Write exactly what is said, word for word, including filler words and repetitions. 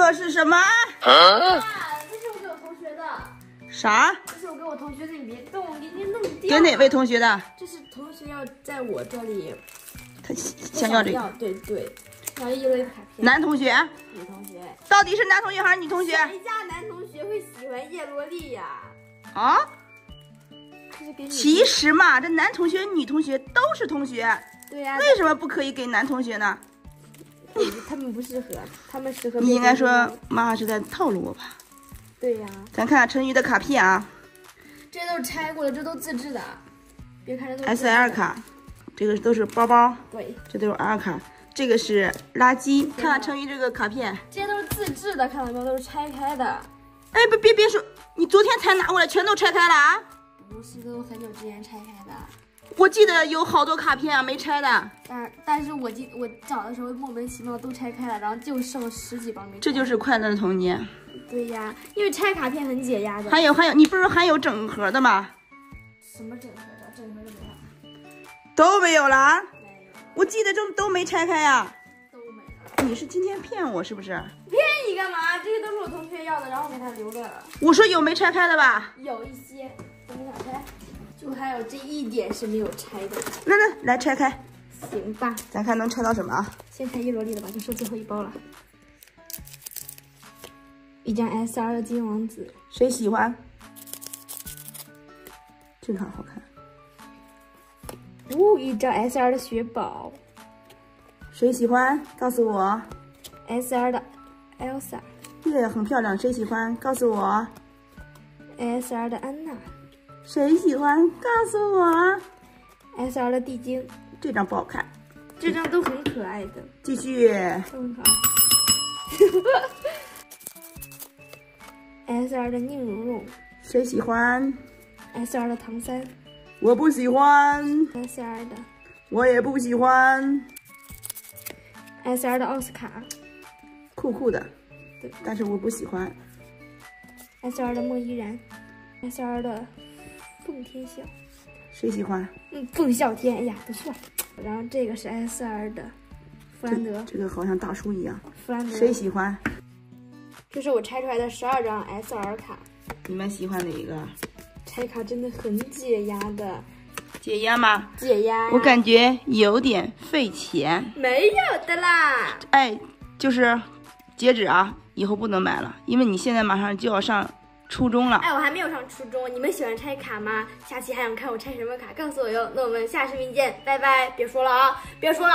个是什么？啊，这是我给我同学的。啥？这是我给我同学的，你别动，你别弄掉。给哪位同学的？这是同学要在我这里，他想要这个。对对，想要一类卡片。男同学？女同学？到底是男同学还是女同学？谁家男同学会喜欢叶罗丽呀？啊？ 其实嘛，这男同学、女同学都是同学，对呀、啊，为什么不可以给男同学呢？他们不适合，他们适合。你应该说，妈是在套路我吧？对呀、啊。咱看看陈宇的卡片啊，这都是拆过的，这都自制的，别看这都是。S R 卡，这个都是包包，对，这都是 R 卡，这个是垃圾。看看陈宇这个卡片，这些都是自制的，看到没有？都是拆开的。哎，别别别说，你昨天才拿过来，全都拆开了啊？ 不是都很久之前拆开的，我记得有好多卡片啊没拆的，但但是我记我找的时候莫名其妙都拆开了，然后就剩十几包没拆。这就是快乐的童年。对呀，因为拆卡片很解压的。还有还有，你不是还有整盒的吗？什么整盒的？整盒的没有，都没有了。没有，我记得这都没拆开呀、啊。都没了。你是今天骗我是不是？骗你干嘛？这些都是我同学要的，然后给他留着了。我说有没拆开的吧？有一些。 没打开，就还有这一点是没有拆的。那那来拆开，行吧，咱看能拆到什么啊？先拆叶罗丽的吧，就剩最后一包了。一张 S R 的金王子，谁喜欢？这卡好看。哦，一张 S R 的雪宝，谁喜欢？告诉我。S R 的 Elsa， 耶，很漂亮，谁喜欢？告诉我。S R 的安娜。 谁喜欢？告诉我。S R 的地精，这张不好看，这张都很可爱的。继续。都很可爱。S R 的宁荣荣，谁喜欢 ？S R 的唐三，我不喜欢。S R 的，我也不喜欢。S R 的奥斯卡，酷酷的，对，但是我不喜欢。S R 的莫依然 ，S R 的。 凤天笑，谁喜欢？嗯，凤啸天，哎呀，不错。然后这个是 S R 的弗兰德这，这个好像大叔一样。弗兰德，谁喜欢？这是我拆出来的十二张 S R 卡，你们喜欢哪一个？拆卡真的很解压的，解压吗？解压、啊。我感觉有点费钱。没有的啦。哎，就是截止啊，以后不能买了，因为你现在马上就要上。 初中了，哎，我还没有上初中。你们喜欢拆卡吗？下期还想看我拆什么卡？告诉我哟。那我们下视频见，拜拜。别说了啊，别说了。